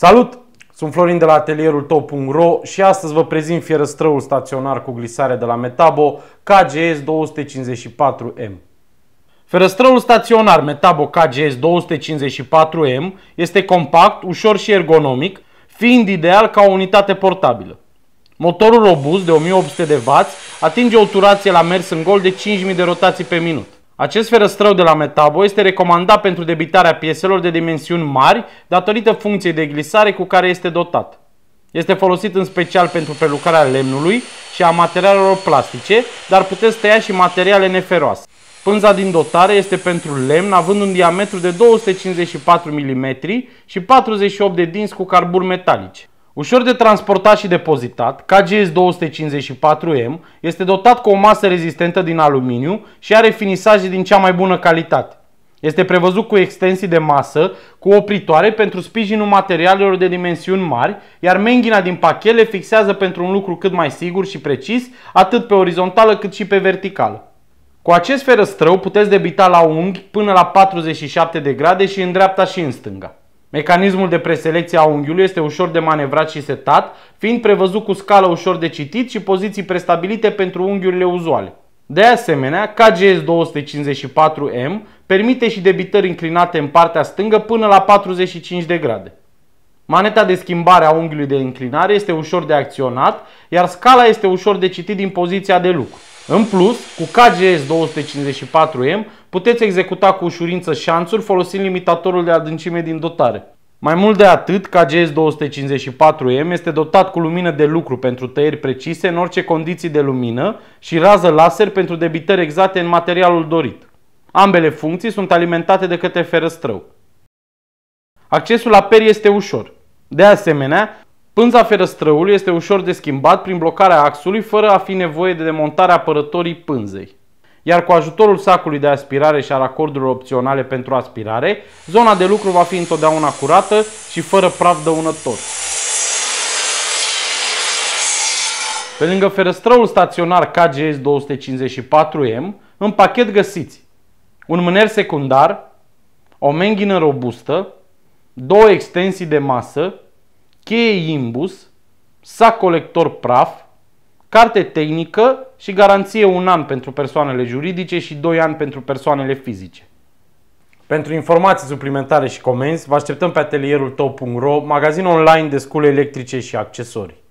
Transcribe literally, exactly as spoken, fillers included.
Salut! Sunt Florin de la Atelierul Tău punct ro și astăzi vă prezint fierăstrăul staționar cu glisare de la Metabo K G S două sute cincizeci și patru M. Fierăstrăul staționar Metabo K G S două sute cincizeci și patru M este compact, ușor și ergonomic, fiind ideal ca o unitate portabilă. Motorul robust de o mie opt sute de wați atinge o turație la mers în gol de cinci mii de rotații pe minut. Acest ferăstrău de la Metabo este recomandat pentru debitarea pieselor de dimensiuni mari datorită funcției de glisare cu care este dotat. Este folosit în special pentru prelucrarea lemnului și a materialelor plastice, dar puteți tăia și materiale neferoase. Pânza din dotare este pentru lemn, având un diametru de două sute cincizeci și patru de milimetri și patruzeci și opt de dinți cu carburi metalici. Ușor de transportat și depozitat, K G S două sute cincizeci și patru M este dotat cu o masă rezistentă din aluminiu și are finisaje din cea mai bună calitate. Este prevăzut cu extensii de masă, cu opritoare pentru sprijinul materialelor de dimensiuni mari, iar menghina din pachele fixează pentru un lucru cât mai sigur și precis, atât pe orizontală cât și pe verticală. Cu acest ferăstrău puteți debita la unghi până la patruzeci și șapte de grade și în dreapta și în stânga. Mecanismul de preselecție a unghiului este ușor de manevrat și setat, fiind prevăzut cu scală ușor de citit și poziții prestabilite pentru unghiurile uzuale. De asemenea, K G S două sute cincizeci și patru M permite și debitări inclinate în partea stângă până la patruzeci și cinci de grade. Maneta de schimbare a unghiului de inclinare este ușor de acționat, iar scala este ușor de citit din poziția de lucru. În plus, cu K G S două sute cincizeci și patru M puteți executa cu ușurință șanțuri folosind limitatorul de adâncime din dotare. Mai mult de atât, K G S două sute cincizeci și patru M este dotat cu lumină de lucru pentru tăieri precise în orice condiții de lumină și rază laser pentru debitări exacte în materialul dorit. Ambele funcții sunt alimentate de către ferăstrău. Accesul la perii este ușor. De asemenea, pânza ferăstrăului este ușor de schimbat prin blocarea axului fără a fi nevoie de demontarea apărătorii pânzei. Iar cu ajutorul sacului de aspirare și a racordurilor opționale pentru aspirare, zona de lucru va fi întotdeauna curată și fără praf dăunător. Pe lângă ferăstrăul staționar K G S două sute cincizeci și patru M, în pachet găsiți un mâner secundar, o menghină robustă, două extensii de masă, cheie imbus, sac colector praf, carte tehnică și garanție un an pentru persoanele juridice și doi ani pentru persoanele fizice. Pentru informații suplimentare și comenzi, vă așteptăm pe atelierul tău punct ro, magazin online de scule electrice și accesorii.